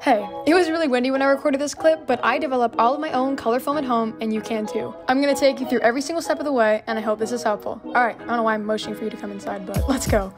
Hey, it was really windy when I recorded this clip, but I develop all of my own color film at home, and you can too. I'm gonna take you through every single step of the way, and I hope this is helpful. All right, I don't know why I'm motioning for you to come inside, but let's go.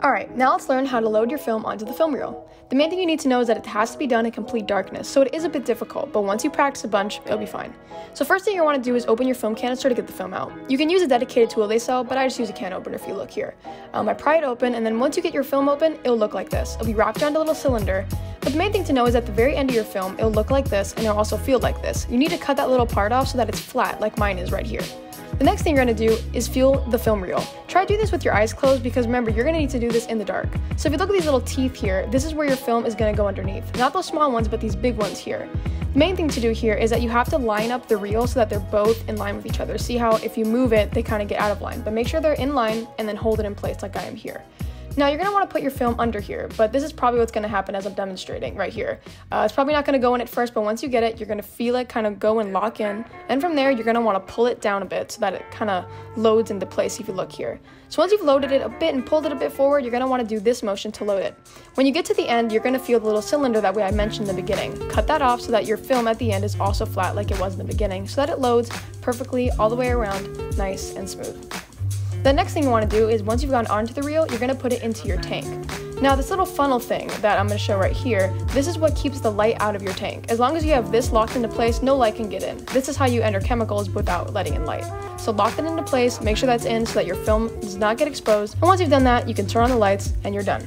Alright, now let's learn how to load your film onto the film reel. The main thing you need to know is that it has to be done in complete darkness, so it is a bit difficult, but once you practice a bunch, it'll be fine. So first thing you want to do is open your film canister to get the film out. You can use a dedicated tool they sell, but I just use a can opener if you look here. I pry it open, and then once you get your film open, it'll look like this. It'll be wrapped around a little cylinder, but the main thing to know is at the very end of your film, it'll look like this, and it'll also feel like this. You need to cut that little part off so that it's flat, like mine is right here. The next thing you're going to do is feel the film reel. Try to do this with your eyes closed because remember, you're going to need to do this in the dark. So if you look at these little teeth here, this is where your film is going to go underneath. Not those small ones, but these big ones here. The main thing to do here is that you have to line up the reel so that they're both in line with each other. See how if you move it, they kind of get out of line, but make sure they're in line and then hold it in place like I am here. Now you're going to want to put your film under here, but this is probably what's going to happen as I'm demonstrating right here. It's probably not going to go in at first, but once you get it, you're going to feel it kind of go and lock in. And from there, you're going to want to pull it down a bit so that it kind of loads into place if you look here. So once you've loaded it a bit and pulled it a bit forward, you're going to want to do this motion to load it. When you get to the end, you're going to feel the little cylinder that I mentioned in the beginning. Cut that off so that your film at the end is also flat like it was in the beginning so that it loads perfectly all the way around, nice and smooth. The next thing you want to do is once you've gone onto the reel, you're going to put it into your tank. Now this little funnel thing that I'm going to show right here, this is what keeps the light out of your tank. As long as you have this locked into place, no light can get in. This is how you enter chemicals without letting in light. So lock that into place, make sure that's in so that your film does not get exposed. And once you've done that, you can turn on the lights and you're done.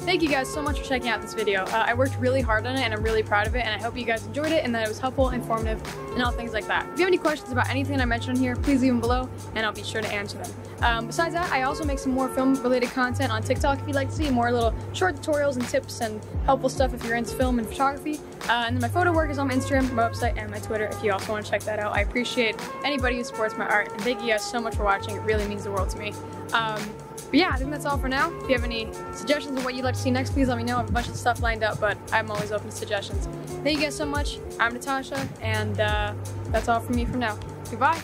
Thank you guys so much for checking out this video. I worked really hard on it and I'm really proud of it, and I hope you guys enjoyed it and that it was helpful, informative, and all things like that. If you have any questions about anything I mentioned here, please leave them below and I'll be sure to answer them. Besides that, I also make some more film related content on TikTok if you'd like to see more little short tutorials and tips and helpful stuff if you're into film and photography. And then my photo work is on my Instagram, my website, and my Twitter if you also want to check that out. I appreciate anybody who supports my art, and thank you guys so much for watching. It really means the world to me. But yeah, I think that's all for now. If you have any suggestions of what you'd like to see next, please let me know. I have a bunch of stuff lined up, but I'm always open to suggestions. Thank you guys so much. I'm Natasha, and that's all from me for now. Goodbye.